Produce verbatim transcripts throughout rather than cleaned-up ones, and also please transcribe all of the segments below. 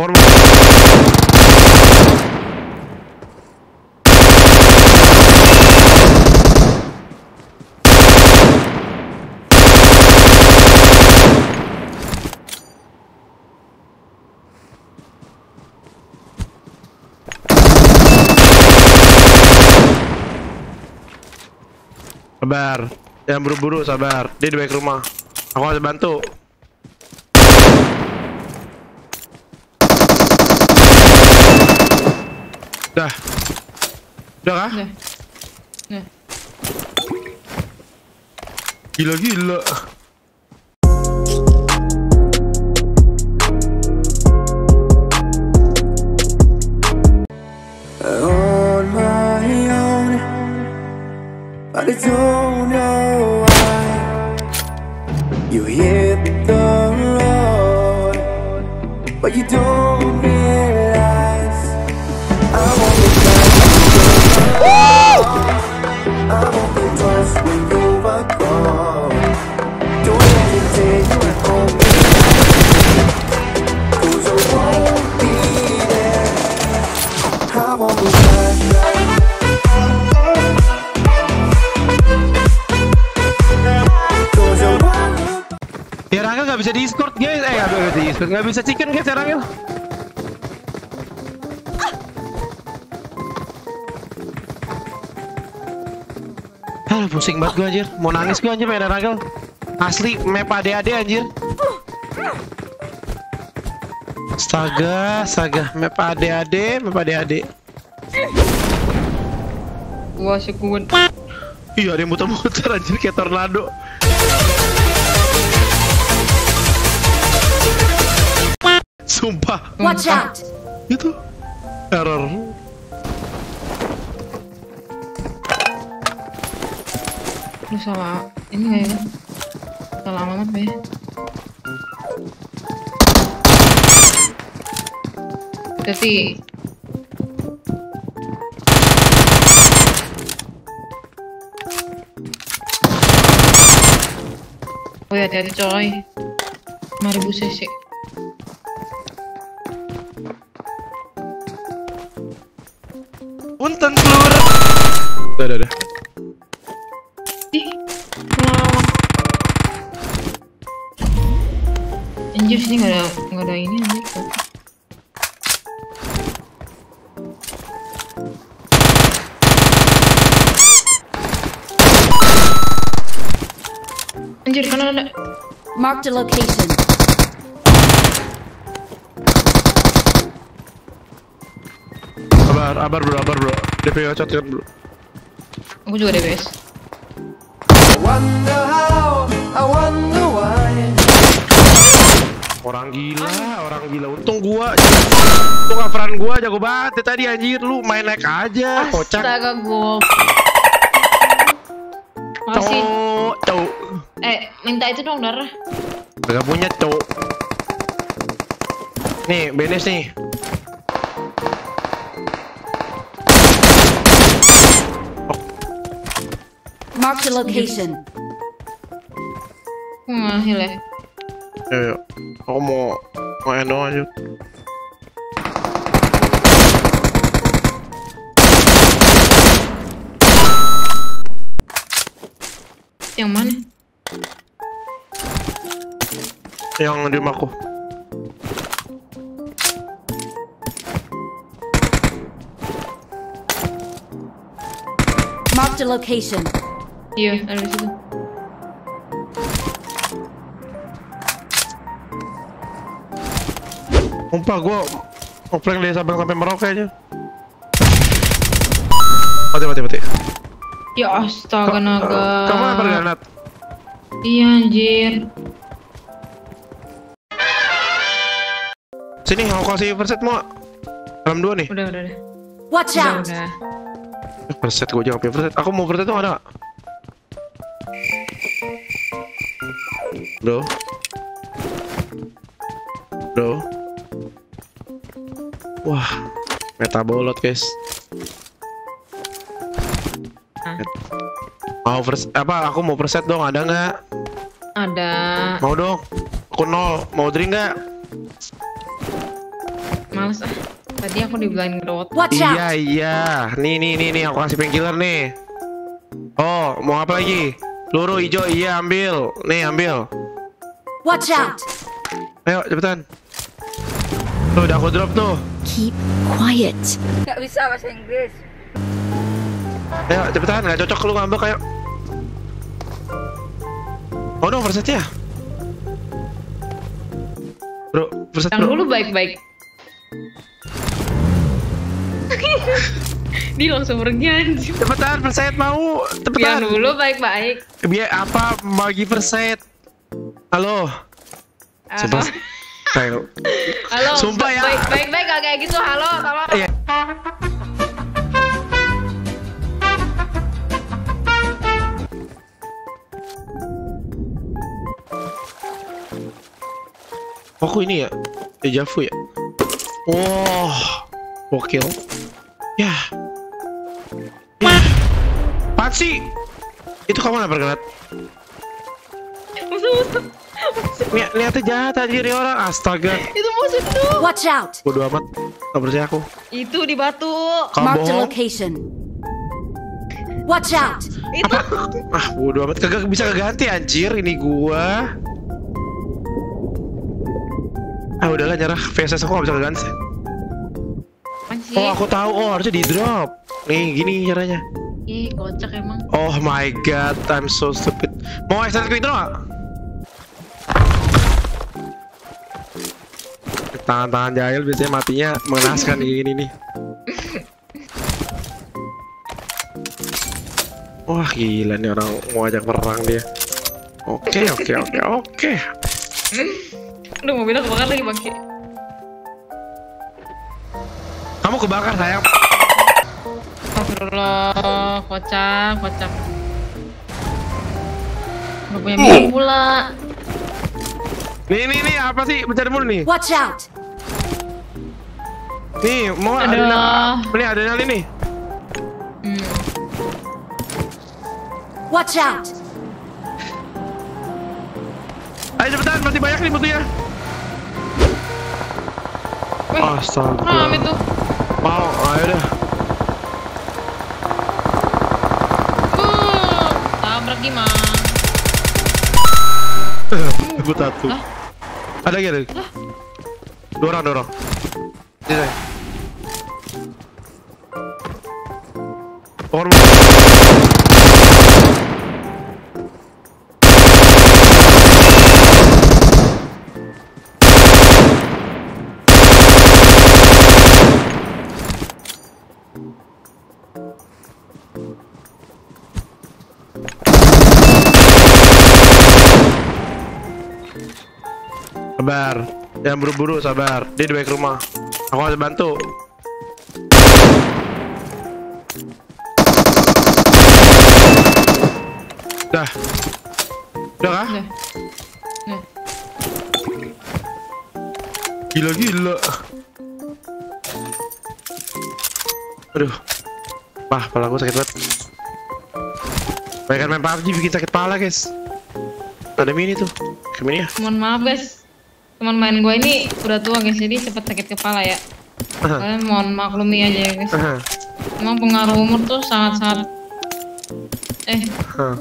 Korban. Sabar, jangan buru-buru, sabar. Dia di balik rumah. Aku harus bantu. Dah. Udah kah? Udah. Udah. Gila-gila. But I don't know why you hit the road, but you don't realize I won't be twice. I won't be twice when you were gone. Don't let it take you at home, 'cause I won't be there. I won't be twice. Ya Rangel nggak bisa di escort guys, eh nggak bisa di escort, nggak bisa chicken guys ya Rangel. Hah, pusing banget gue anjir, mau nangis gue anjir main Rangel. Asli map A D A D anjir. Astaga, astaga, map A D A D, map A D A D. Wah sekuen. Iya ada yang muter-muter anjir kayak tornado. Sumpah. Watch out. Itu error. Lu salah. Ini kayaknya salah alamat deh. Tapi oh ya, hati-hati coy. lima ribu cc. Unten pelur. Udah, udah, udah. Ih, kenapa? Anjir, sini gak ada, gak ada ini anjir. Anjir, kan ada. Mark the location. Abar, abar bro, abar bro. D P chat kan bro. Aku juga D P S. Orang gila, orang gila. Untung gua, untung coveran gua jago banget. Tadi anjir lu main naik aja, kocak. Astaga gua. Masih. Cow. Eh, minta itu dong, darah. Enggak punya, cow. Nih, benes nih. Mark the location. Hmm, heal ya. Yo, aku mau mau endo aja. Yang mana? Yang di rumahku. Mark the location. Iya, ada di situ. Sumpah gue ngeplank dari Sabang sampai Merauke aja. Mati, mati, mati. Ya astaga naga. Kamu lempar granat? Iya anjir. Sini, aku kasih perset mau. Dalam dua nih. Udah, udah, udah. Watch out. Perset gue jangan punya perset. Aku mau perset tuh ada. Bro, bro, wah, meta bolot guys. Ah. Mau perset apa? Aku mau perset dong, ada nggak? Ada. Mau dong. Aku nol. Mau drink nggak? males ah. Tadi aku dibilangin gerowot. Iya iya. Nih nih nih nih aku kasih painkiller nih. Oh, mau apa lagi? Peluru hijau iya ambil. Nih ambil. Watch out. Ayo cepetan. Tuh udah aku drop tuh. Keep quiet. Gak bisa bahasa Inggris. Ayo cepetan, gak cocok lu ngambek ayo. Oh no, verset ya. Bro, verset bro. Yang dulu baik-baik. Dia langsung pergi anjir. Cepetan verset mau. Cepetan. Yang dulu baik-baik. Biar apa bagi verset. Halo. Halo. Halo. Halo. Sumpah ya. Baik-baik gak kayak gitu. Halo, halo. Iya. Aku ini ya, Dejavu ya. Wow, gokil. Ya. Mah. Apaan sih? Itu kamu mana bergerak? Musuh, musuh. Lihatnya jahat aja nih orang. Astaga. Itu musuh tuh. Watch out. Bodoh amat. Gak percaya aku. Itu di batu. Mark the location. Watch out. Itu. Ah, bodoh amat. Kagak bisa keganti anjir ini gua. Ah udahlah nyerah, V S S aku gak bisa ganti. Oh aku tahu, oh harusnya di drop. Nih gini caranya. Ih kocak emang. Oh my god, I'm so stupid. Mau extend quick draw gak? Tangan-tangan jahil biasanya matinya mengenaskan kayak gini nih. Wah gila nih orang mau ajak perang dia. Oke oke oke oke. Aduh mobilnya kebakar lagi bangke. Kamu kebakar sayang. Astagfirullah, kocak, kocak. Gak punya misi pula. Nih nih nih apa sih mencari mulu nih? Watch out. Nih mau ada nih ada yang ini. Hmm. Watch out. Ayo cepetan mati banyak nih mutunya. Astaga. Nah, ambil tuh. Mau, ayo dah. Uh, tabrak gimana? Gue satu. Ada lagi ada. Dorong dorong. Ini. Orang. Sabar, jangan buru-buru, sabar. Dia di balik rumah. Aku harus bantu. Dah. Udah kah? Udah. Udah. Gila, gila. Aduh. Wah, kepala aku sakit banget. Banyakan main P U B G bikin sakit kepala, guys. Ada mini tuh. Gimana ya? Mohon maaf, guys. Teman main gue ini udah tua guys, jadi cepet sakit kepala ya. Uh-huh. Kalian mohon maklumi aja ya guys. Uh-huh. Emang pengaruh umur tuh sangat-sangat Eh uh-huh.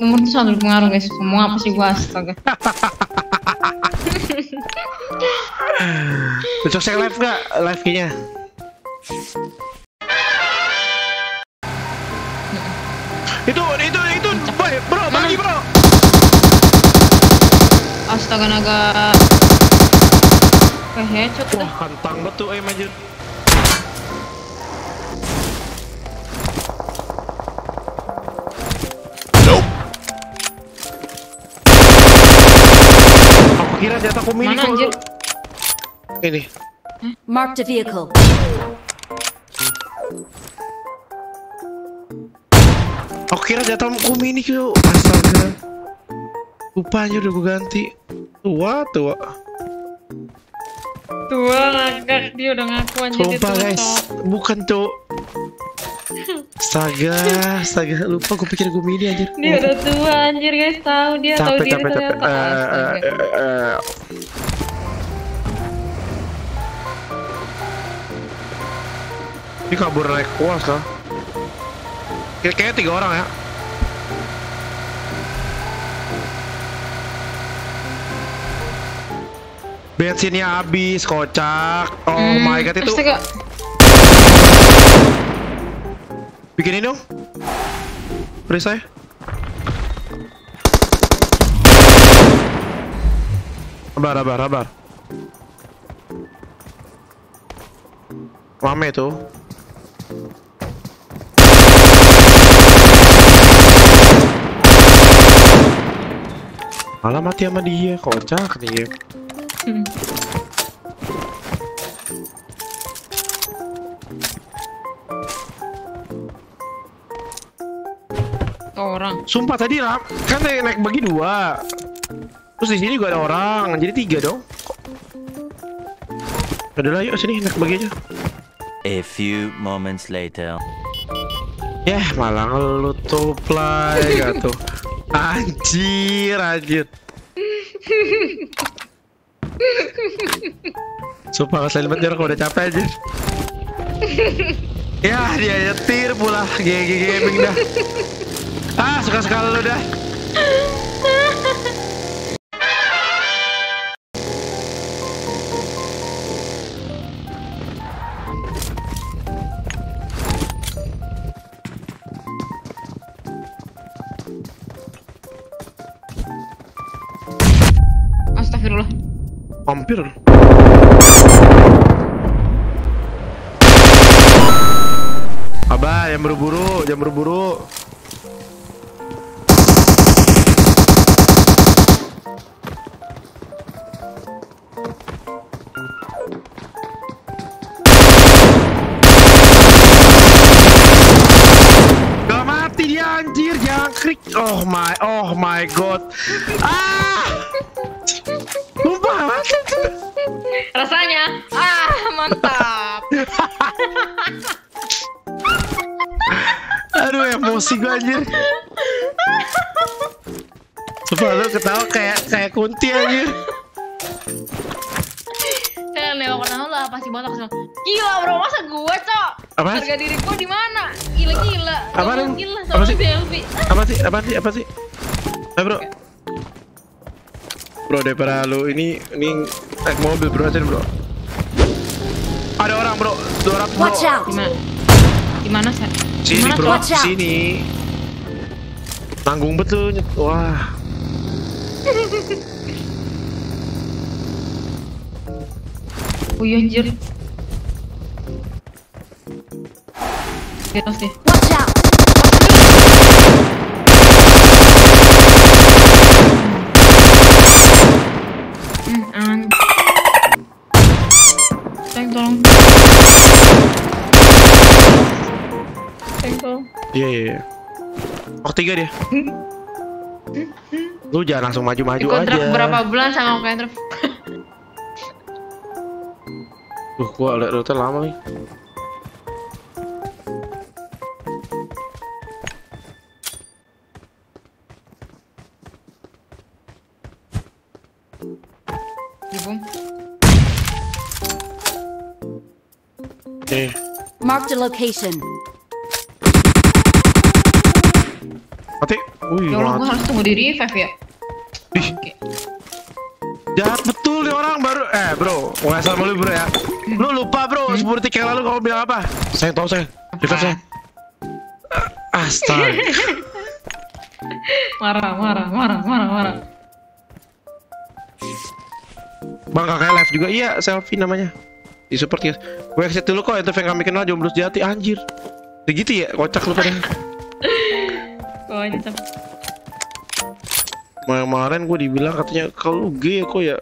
Umur tuh sangat berpengaruh guys, semua apa sih gue astaga. Besok saya live gak? Live kayaknya Itu, itu, itu Boy, bro, bagi bro. Astaga naga. Wah, headshot dah. Wah, kentang banget tuh aim anjir. Nope. Aku kira jatah aku mini. Mana anjir? Ini. Huh? Mark the vehicle. Aku kira jatah aku mini kok. Astaga. Lupa aja udah gue ganti. Tua, tua. Tua ngakak, dia udah ngaku anjir. Lupa guys, bukan tuh. Astaga, astaga, lupa gue pikir gue mini anjir. Dia udah tua anjir guys, tahu dia tahu diri ternyata. Eh eh eh. Ini kabur naik kuas lah. Kayaknya tiga orang ya. Bensinnya habis, kocak. Oh hmm, my god, itu kok. Bikin ini dong. Beri saya. Sabar, sabar, sabar. Lame tuh. Malah mati sama dia, kocak nih. Hmm. Orang. Sumpah tadi rap kan naik, naik bagi dua. Terus di sini juga ada orang, jadi tiga dong. Adalah yuk sini naik bagi aja. A few moments later. Yah, malah ngelut tuh play gak tuh. Anjir, anjir. Sumpah ngeselin banget jarak, udah capek aja. Ya dia nyetir pula, G G gaming dah. Ah suka-suka lu dah. Astagfirullah. Hampir. Abah, yang buru-buru, jangan buru-buru. Gak mati dia anjir, jangkrik. Oh my, oh my god. Ah! Rasanya ah mantap. Aduh emosi gue anjir. Sumpah lu ketawa kayak kayak kunti anjir. Saya nengok kenal lah pasti botak semua. Gila bro, masa gue cok? Apa? Harga diri gue di mana? Gila gila. Apa sih? Apa sih? Apa sih? Apa sih? Apa sih? Eh bro. Bro daripada lu ini ini naik mobil bro, aja bro. Ada orang bro, dua ratus bro. Gimana? Gimana sih? Sini bro, sini. Tanggung betul, wah. Uyuh anjir. Genos deh. Watch out. Tolong. Tengok. Iya iya iya. Oh tiga dia. Lu jangan langsung maju-maju aja. Kontrak berapa bulan sama kontrak? Duh, gua liat rute lama nih. Okay. Mark the location. Mati. Wih, ya Allah, gua harus tunggu di revive ya. Ih. Okay. Jahat betul nih orang baru. Eh bro, gak salah lu bro ya. Lu lupa bro, hmm? sepuluh detik yang lalu kamu bilang apa? Saya tahu saya. Kita saya. Astaga. Marah, marah, marah, marah, marah. Bang kakak live juga, iya selfie namanya. Di support ya, gue exit dulu kok, itu yang kami kenal Jomblo Sejati, anjir begitu ya, kocak lu pada. Kocak kemarin gue dibilang katanya, kalau gay kok ya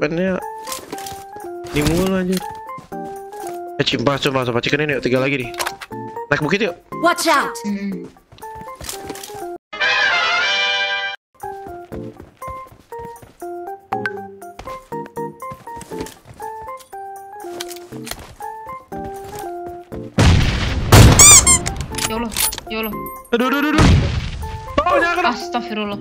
pennya dimulai anjir ya, cimpah, coba, coba, chicken ini yuk, tiga lagi nih naik bukit yuk, watch out. Hmm. Ya Allah, ya Allah. Aduh, aduh, aduh, aduh. Oh, jangan kena. Astagfirullah.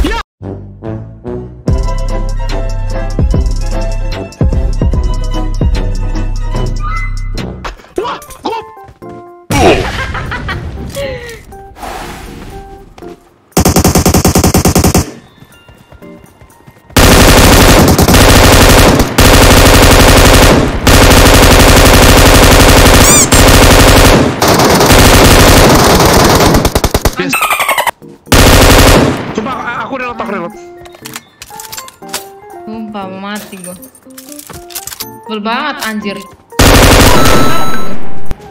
Nggak. Ya. Patah reload. Sumpah mati gua. Full banget anjir.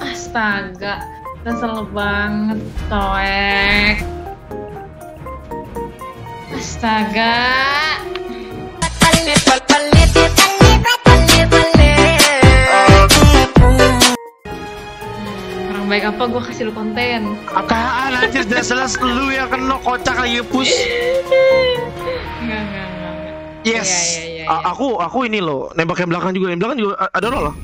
Astaga, kesel banget toek. Astaga. Baik apa gue kasih lu konten apaan anjir jelas-jelas lu yang kena kocak lagi push. Enggak, enggak, enggak. Yes ya, ya, ya, ya. Aku aku ini loh nembak yang belakang juga yang belakang juga ada loh.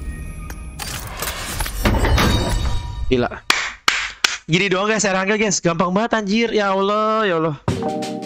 Gila gini doang guys, saya ranggel guys, gampang banget anjir. Ya Allah, ya Allah.